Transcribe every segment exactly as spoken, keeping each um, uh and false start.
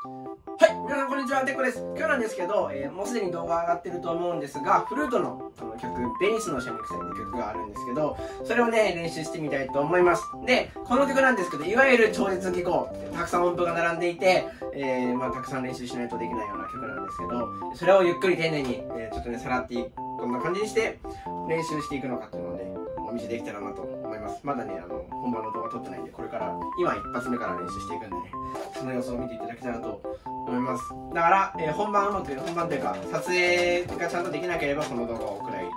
はい、皆さんこんにちは、てっこです。今日なんですけど、えー、もうすでに動画上がってると思うんですが、フルートのあの曲、ベニスのシャミクセンって曲があるんですけど、それをね、練習してみたいと思います。で、この曲なんですけど、いわゆる超絶技巧、たくさん音符が並んでいて、えー、まあ、たくさん練習しないとできないような曲なんですけど、それをゆっくり丁寧に、えー、ちょっとね、さらっていく、こんな感じにして練習していくのかっていうのをね、お見せできたらなと思います。まだね、あの、本番の動画撮ってないんで、これから、今一発目から練習していくんでね、その様子を見ていただきたいなと思います。だから、えー、本番うまく、本番というか、撮影がちゃんとできなければ、この動画をくらいに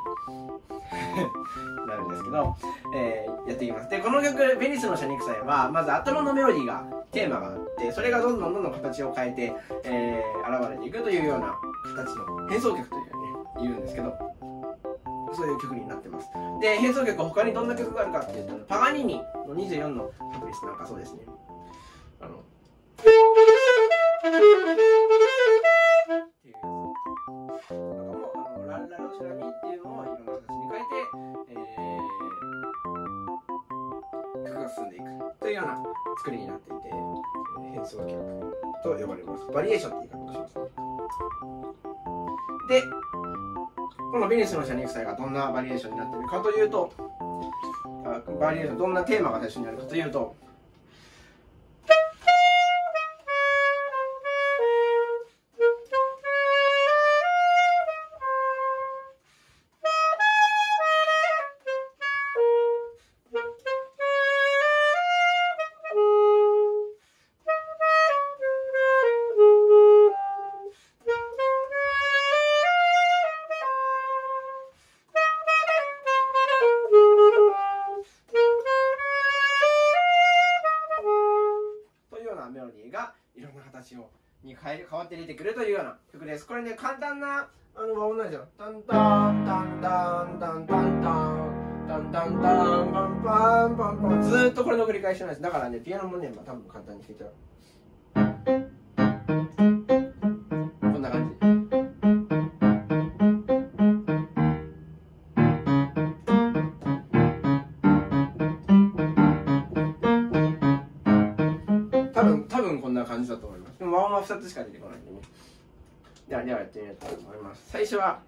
なるんですけど、えー、やっていきます。で、この曲、ベニスのシャミクセンは、まず頭のメロディーが、テーマがあって、それがどんどんどんどん形を変えて、えー、現れていくというような形の変奏曲というね、言うんですけど、そういう曲になってます。で、変奏曲は他にどんな曲があるかっていうと、パガニーニのにじゅうよんのサプリスなんかそうですね。あのっていうやつ。なんかもう、あのララロシラミっていうのをいろんな形に変えて、えー、曲が進んでいくというような作りになっていて、変奏曲と呼ばれます。バリエーションって言い方をしますね。で、このベニスのシャミクセンがどんなバリエーションになっているかというと、バリエーション、どんなテーマが最初にあるかというと、メロディーがいろんな形をに変え変わって出てくるというような曲です。これね、簡単なあの和音なんですよ。タンタンタンタンタンタンタンタンタンタンパンパンパンパン、ずーっとこれの繰り返しなんです。だからね、ピアノもね、まあ、多分簡単に弾いたらこんな感じ。和音はふたつしか出てこないんでね。ではではやってみようと思います。最初は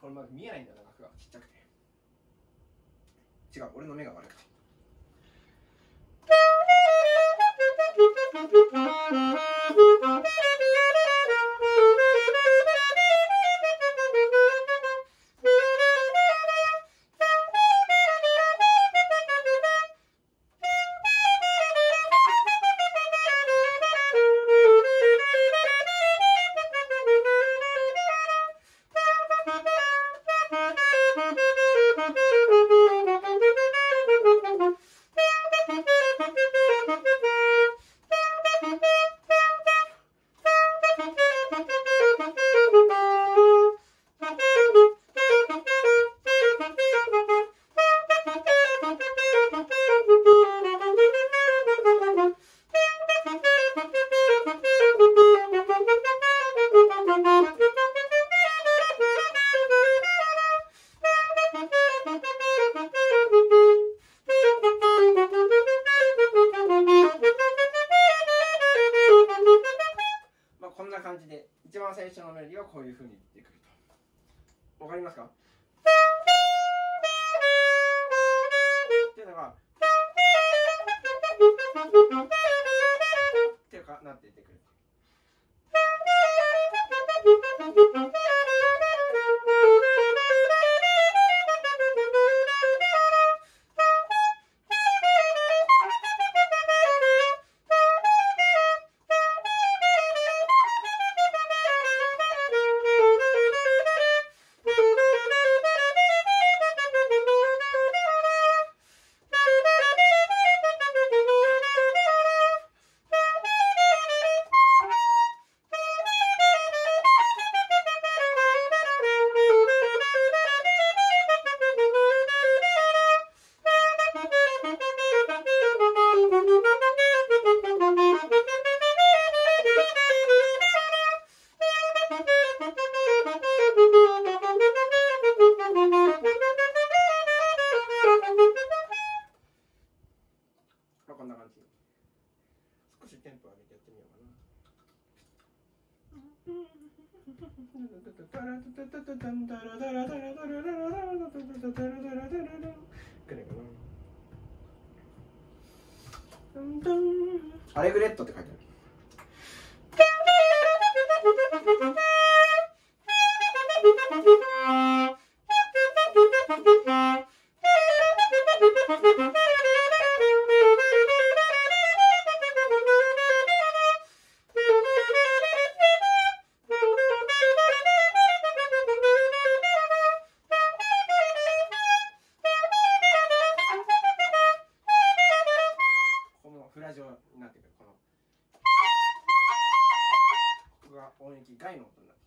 これまだ見えないんだな、額がちっちゃくて。違う、俺の目が悪くて。一番最初のメロディーはこういうふうに出てくると。わかりますか？っていうのがっていうかなっていってくる。テンポ上げてやってみようかな。アレグレットって書いてある。フラジオになってくる、このここが音域外の音になって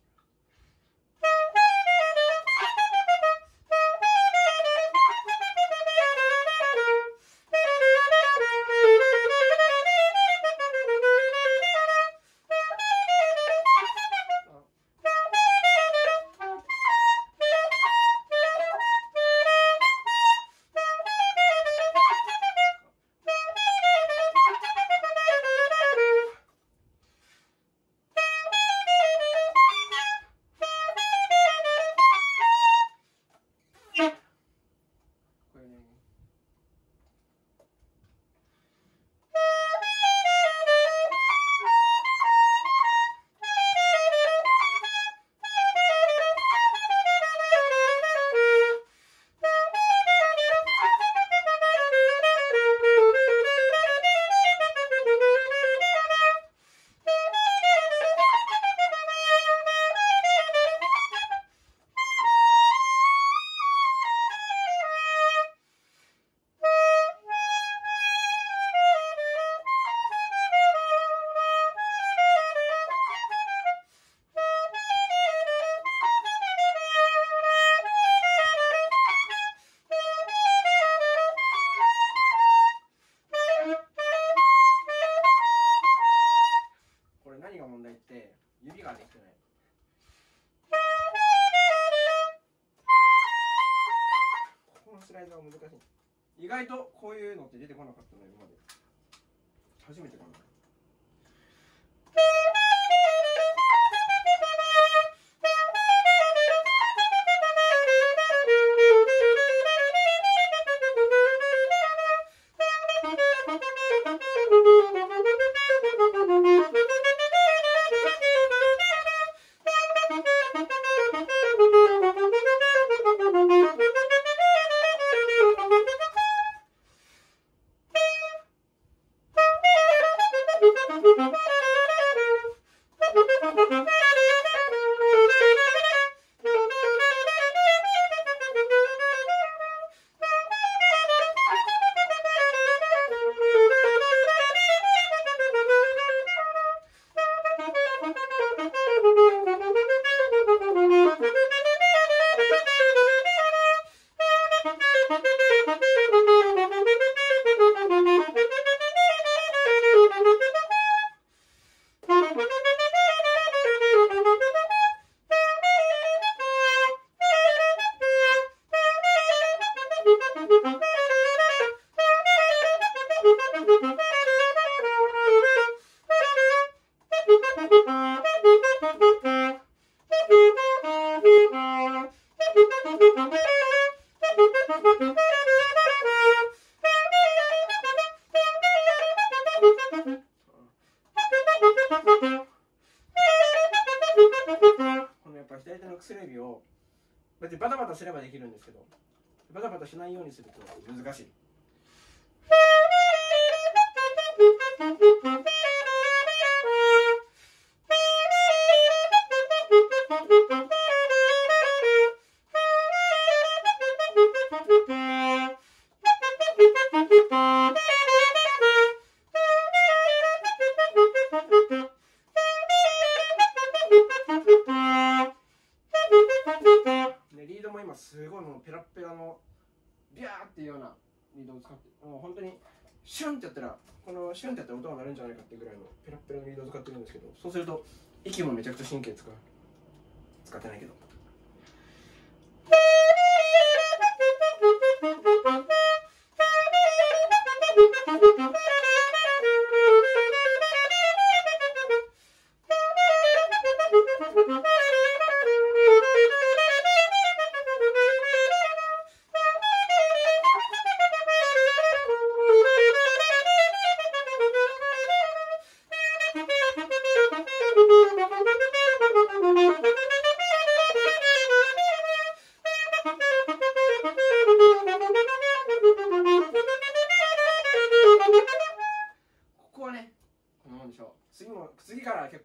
くる。指ができてない。ここのスライドは難しい。意外とこういうのって出てこなかったの今まで。初めてかな。左手の薬指をだってバタバタすればできるんですけど、バタバタしないようにすると難しい。すごいもうペラペラのビャーっていうようなリードを使って、もう本当にシュンってやったら、このシュンってやったら音が鳴るんじゃないかっていうぐらいのペラペラのリードを使ってるんですけど、そうすると息もめちゃくちゃ神経使う、使ってないけど。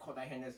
構大変です。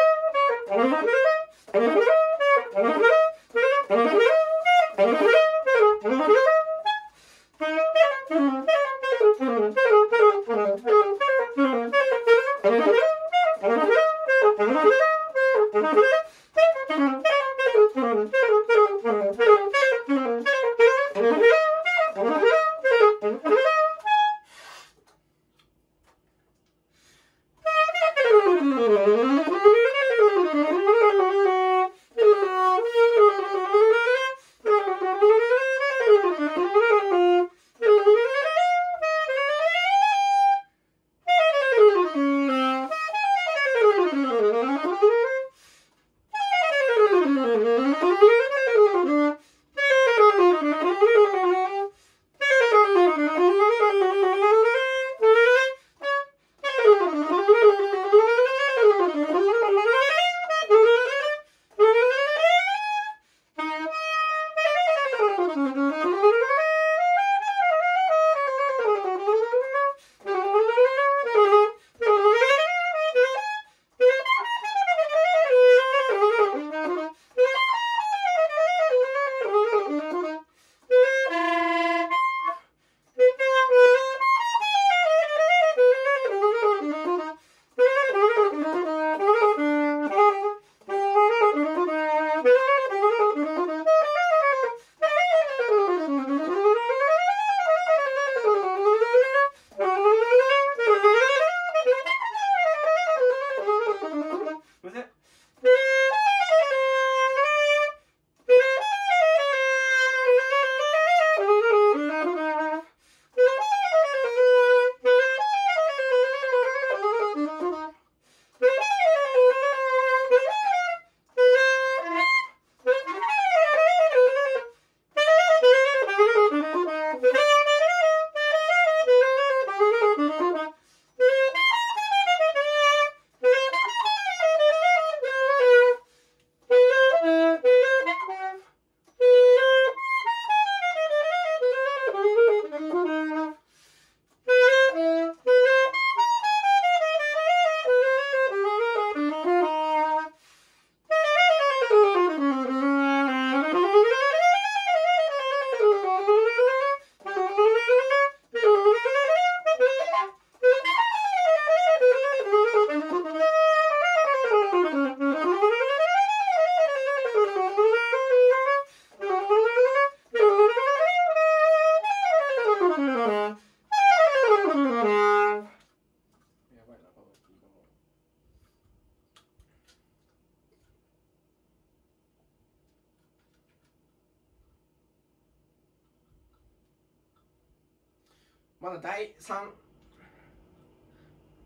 まだだいさん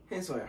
変奏や。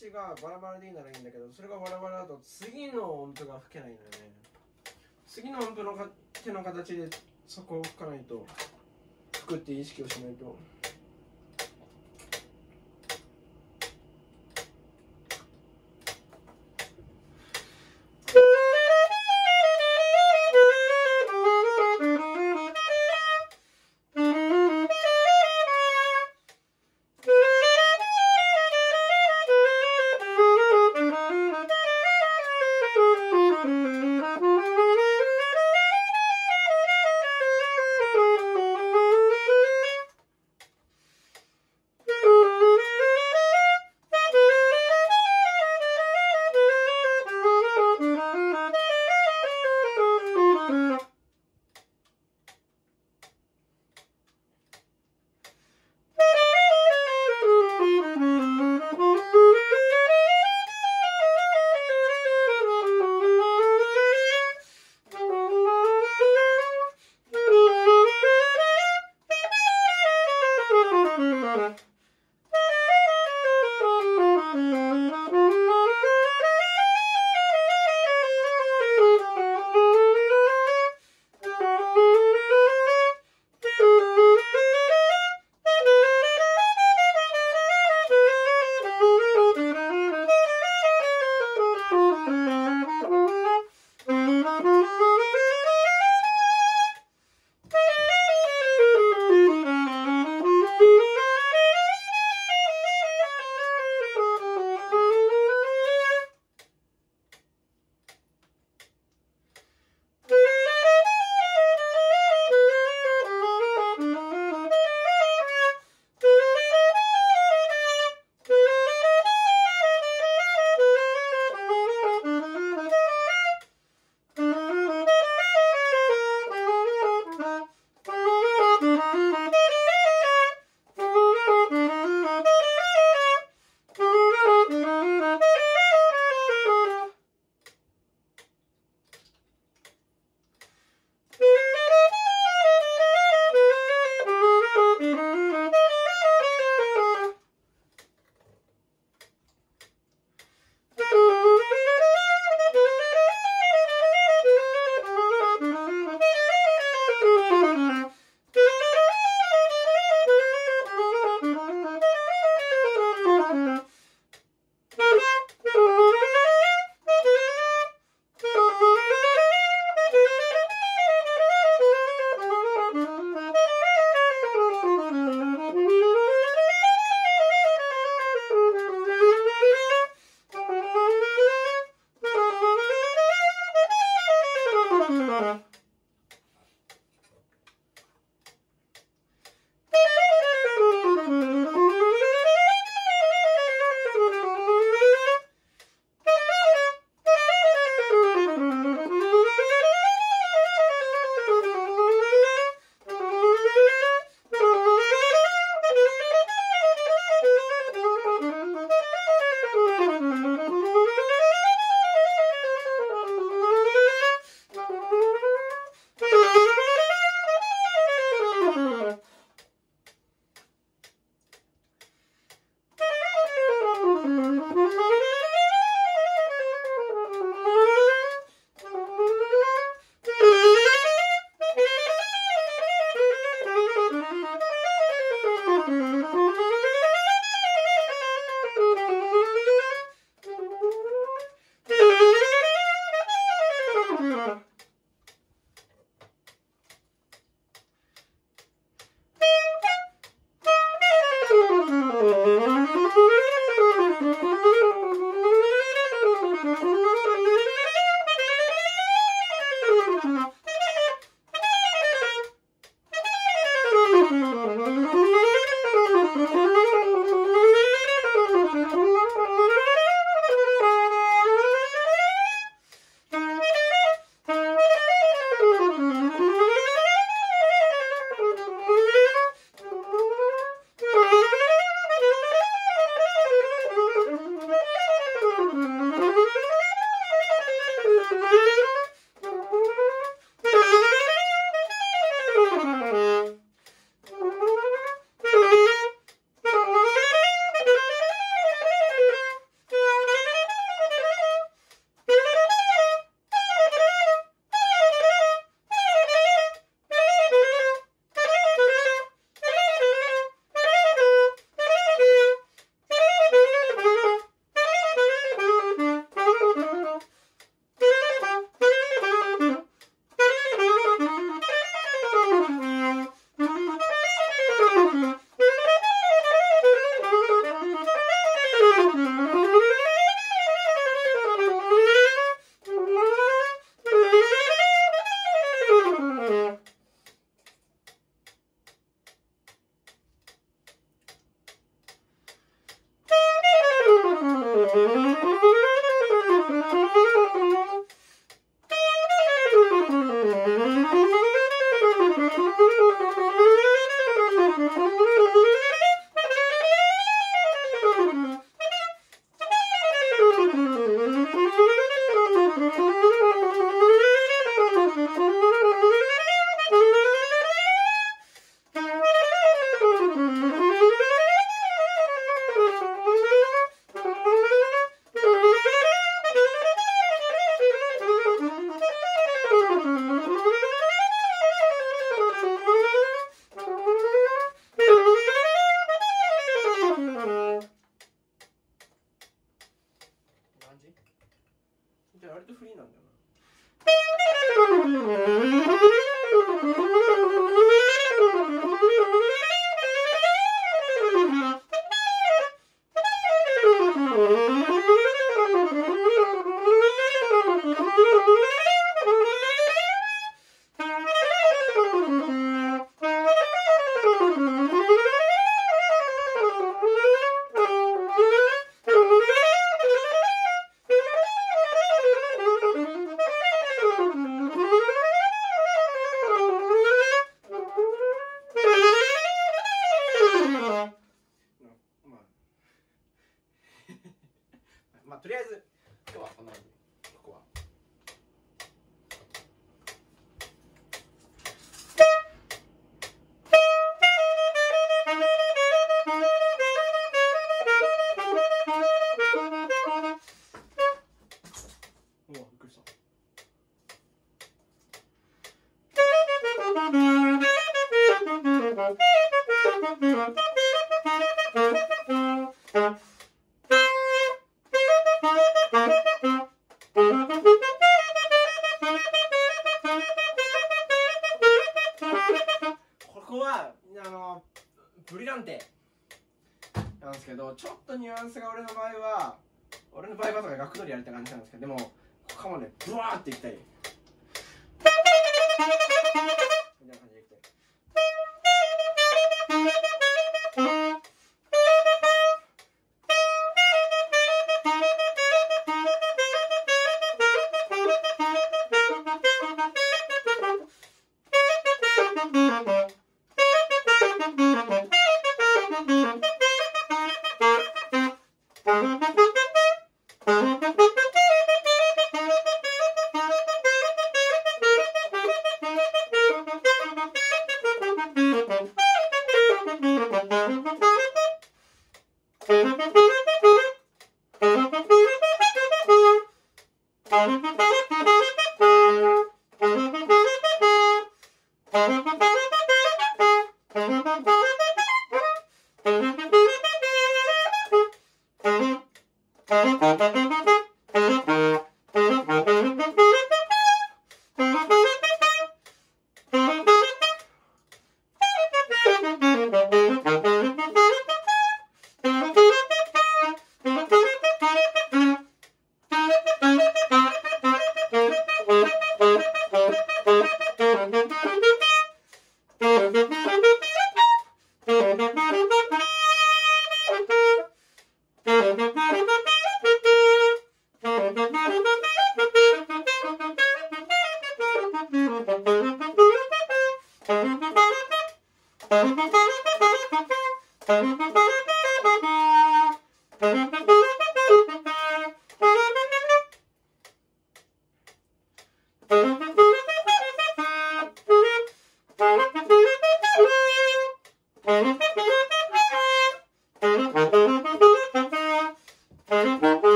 形がバラバラでいいならいいんだけど、それがバラバラだと次の音符が吹けないのよね。次の音符のか手の形でそこを吹かないと、吹くっていう意識をしないと。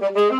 Bye.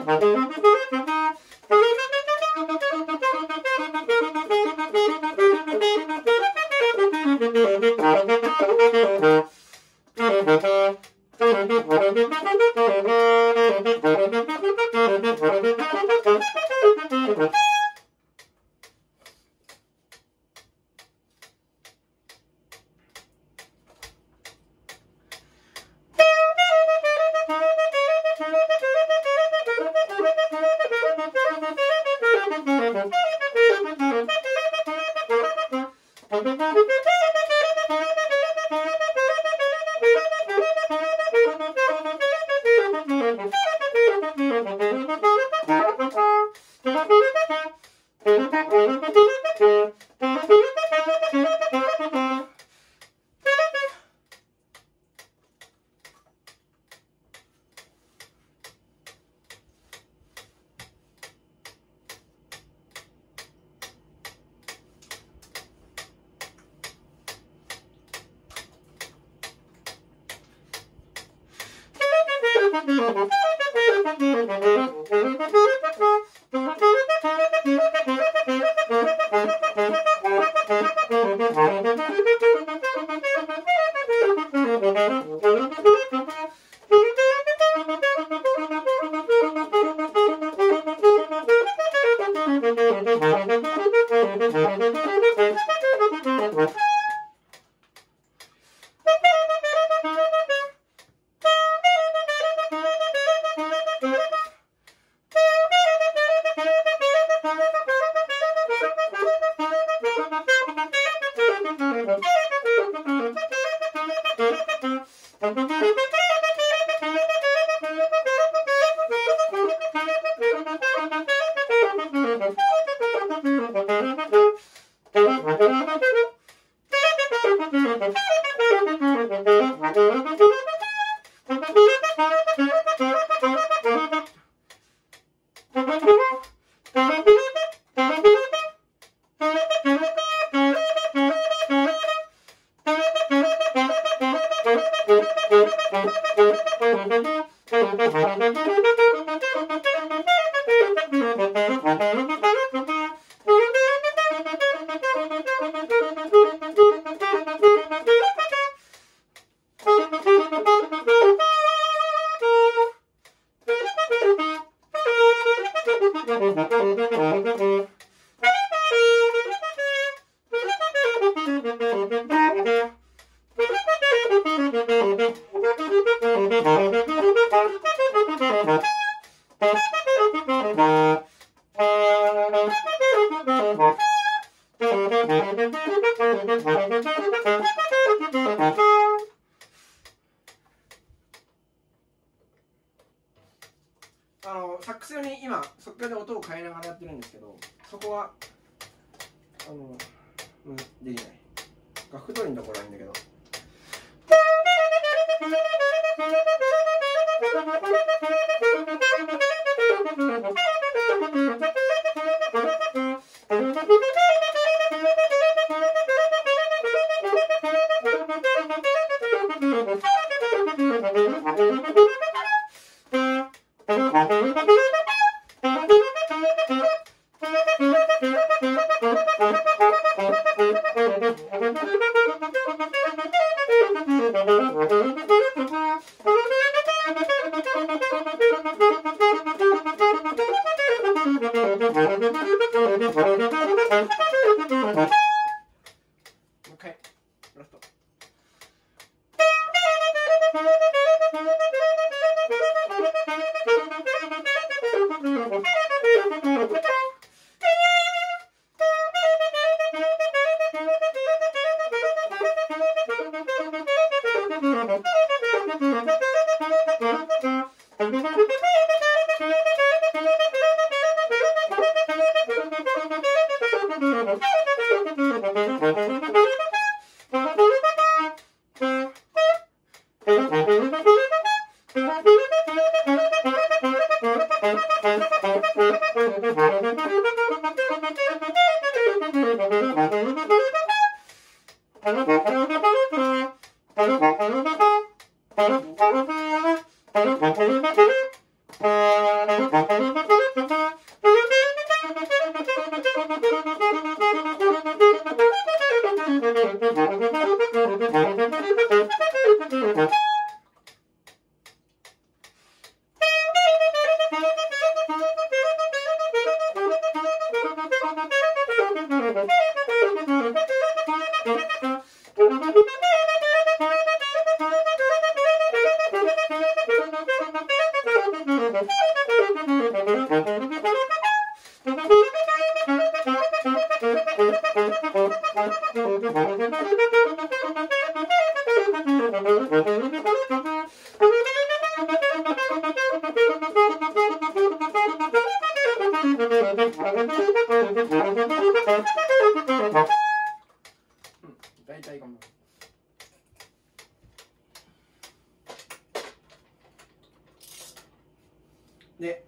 で、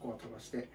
ここは飛ばして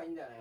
がいいんだよね。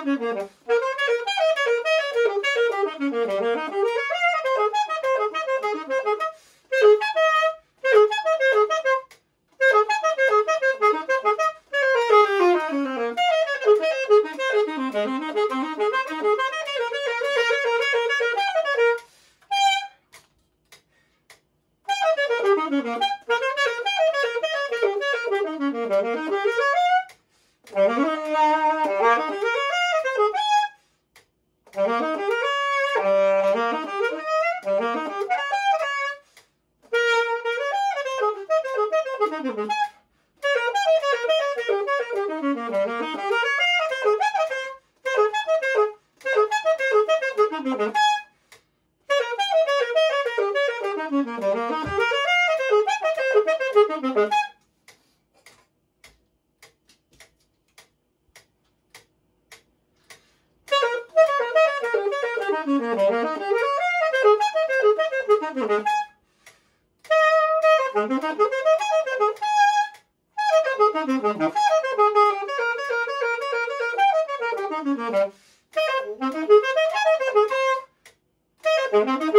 Thank you.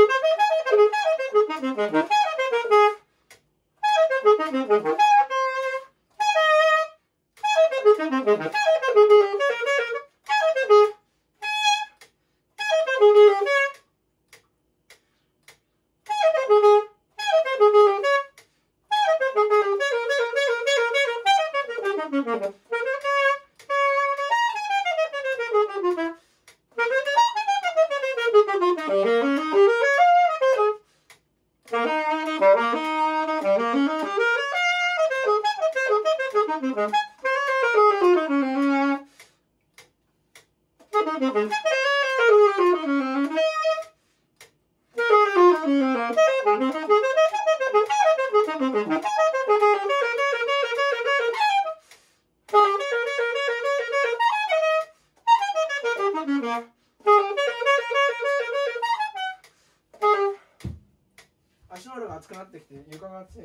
足の裏が熱くなってきて床が熱い。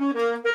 Thank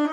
you.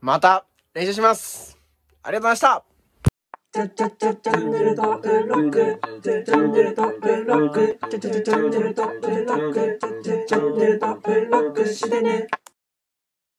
また練習します。ありがとうございました。